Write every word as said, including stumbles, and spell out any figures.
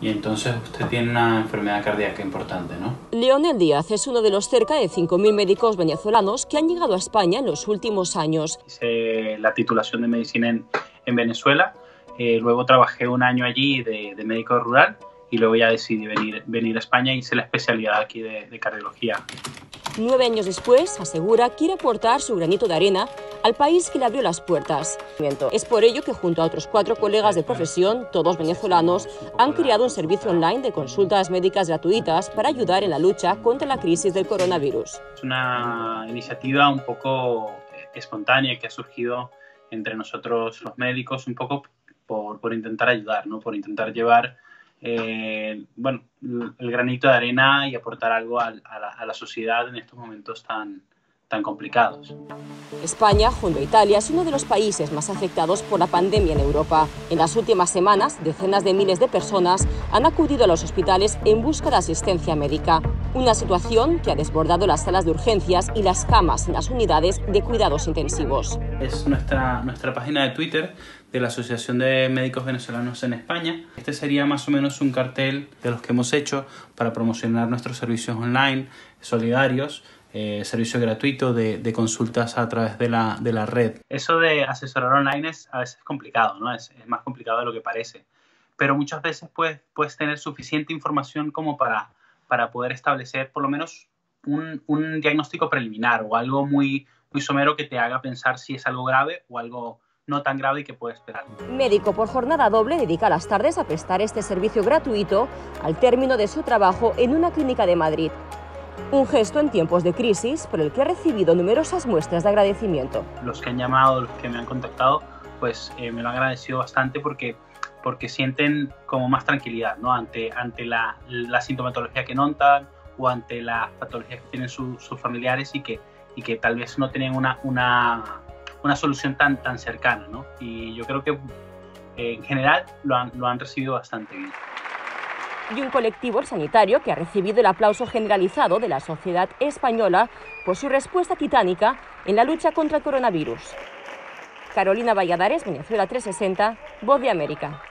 y entonces usted tiene una enfermedad cardíaca importante, ¿no? Leonel Díaz es uno de los cerca de cinco mil médicos venezolanos que han llegado a España en los últimos años. Hice la titulación de medicina en, en Venezuela, eh, luego trabajé un año allí de, de médico rural y luego ya decidí venir, venir a España y hice la especialidad aquí de, de cardiología. Nueve años después, asegura, quiere aportar su granito de arena al país que le abrió las puertas. Es por ello que junto a otros cuatro colegas de profesión, todos venezolanos, han creado un servicio online de consultas médicas gratuitas para ayudar en la lucha contra la crisis del coronavirus. Es una iniciativa un poco espontánea que ha surgido entre nosotros los médicos, un poco por, por intentar ayudar, ¿no? Por intentar llevar Eh, bueno, el granito de arena y aportar algo a, a, la, a la sociedad en estos momentos tan, tan complicados. España, junto a Italia, es uno de los países más afectados por la pandemia en Europa. En las últimas semanas, decenas de miles de personas han acudido a los hospitales en busca de asistencia médica. Una situación que ha desbordado las salas de urgencias y las camas en las unidades de cuidados intensivos. Es nuestra, nuestra página de Twitter de la Asociación de Médicos Venezolanos en España. Este sería más o menos un cartel de los que hemos hecho para promocionar nuestros servicios online, solidarios, eh, servicio gratuito de, de consultas a través de la, de la red. Eso de asesorar online es a veces complicado, ¿no? Es, es más complicado de lo que parece, pero muchas veces puedes, puedes tener suficiente información como para, para poder establecer por lo menos un, un diagnóstico preliminar o algo muy, muy somero que te haga pensar si es algo grave o algo no tan grave y que puede esperar. Médico por jornada doble dedica las tardes a prestar este servicio gratuito al término de su trabajo en una clínica de Madrid. Un gesto en tiempos de crisis por el que ha recibido numerosas muestras de agradecimiento. Los que han llamado, los que me han contactado, pues eh, me lo han agradecido bastante porque, porque sienten como más tranquilidad, ¿no? Ante, ante la, la sintomatología que notan o ante las patologías que tienen su, sus familiares y que, y que tal vez no tienen una... una una solución tan, tan cercana, ¿no? Y yo creo que eh, en general lo han, lo han recibido bastante bien. Y un colectivo sanitario que ha recibido el aplauso generalizado de la sociedad española por su respuesta titánica en la lucha contra el coronavirus. Carolina Valladares, Venezuela trescientos sesenta, Voz de América.